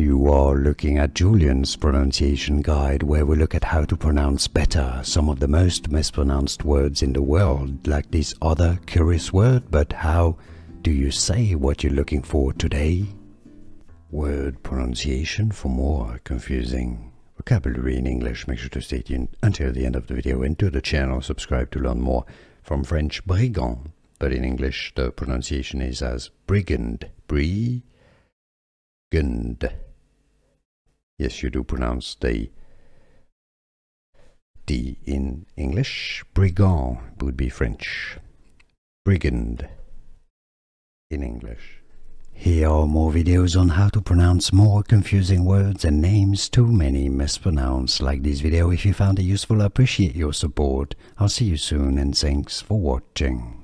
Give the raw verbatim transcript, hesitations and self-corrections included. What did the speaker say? You are looking at Julian's pronunciation guide, where we look at how to pronounce better some of the most mispronounced words in the world, like this other curious word. But how do you say what you're looking for today? Word pronunciation for more confusing vocabulary in English. Make sure to stay tuned until the end of the video and to the channel. Subscribe to learn more. From French, brigand, but in English the pronunciation is as brigand, brigand. Yes, you do pronounce the D in English. Brigand would be French. Brigand in English. Here are more videos on how to pronounce more confusing words and names too many mispronounced. Like this video if you found it useful. I appreciate your support. I'll see you soon and thanks for watching.